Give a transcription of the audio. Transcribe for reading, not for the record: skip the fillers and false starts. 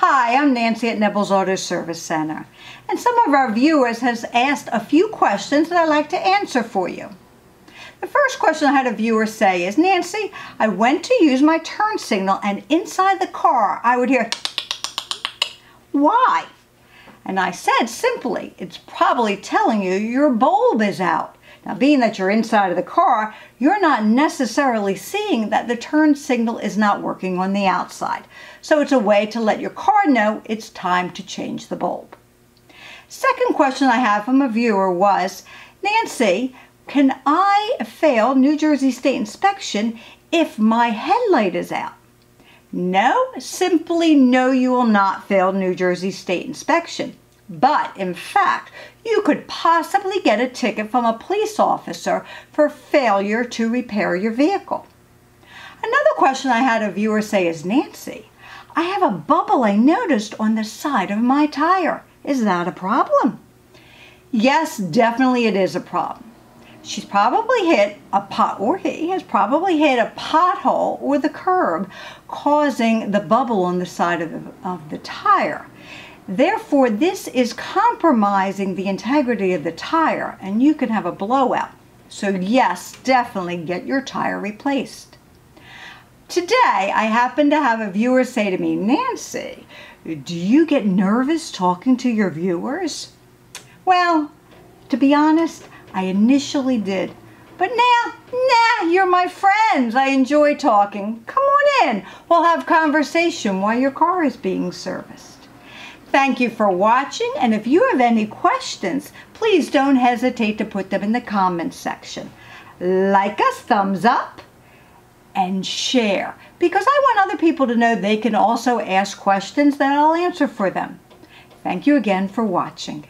Hi, I'm Nancy at Kneble's Auto Service Center, and some of our viewers has asked a few questions that I'd like to answer for you. The first question I had a viewer say is, Nancy, I went to use my turn signal and inside the car I would hear, why? And I said simply, it's probably telling you your bulb is out. Now, being that you're inside of the car, you're not necessarily seeing that the turn signal is not working on the outside. So it's a way to let your car know it's time to change the bulb. Second question I have from a viewer was, Nancy, can I fail New Jersey state inspection if my headlight is out? No, simply no, you will not fail New Jersey state inspection. But in fact, you could possibly get a ticket from a police officer for failure to repair your vehicle. Another question I had a viewer say is, Nancy, I have a bubble I noticed on the side of my tire. Is that a problem? Yes, definitely it is a problem. She's probably hit a pot, or he has probably hit a pothole or the curb, causing the bubble on the side of the tire. Therefore, this is compromising the integrity of the tire, and you can have a blowout. So yes, definitely get your tire replaced. Today, I happen to have a viewer say to me, Nancy, do you get nervous talking to your viewers? Well, to be honest, I initially did. But now, you're my friends. I enjoy talking. Come on in. We'll have conversation while your car is being serviced. Thank you for watching, and if you have any questions, please don't hesitate to put them in the comments section. Like us, thumbs up, and share, because I want other people to know they can also ask questions that I'll answer for them. Thank you again for watching.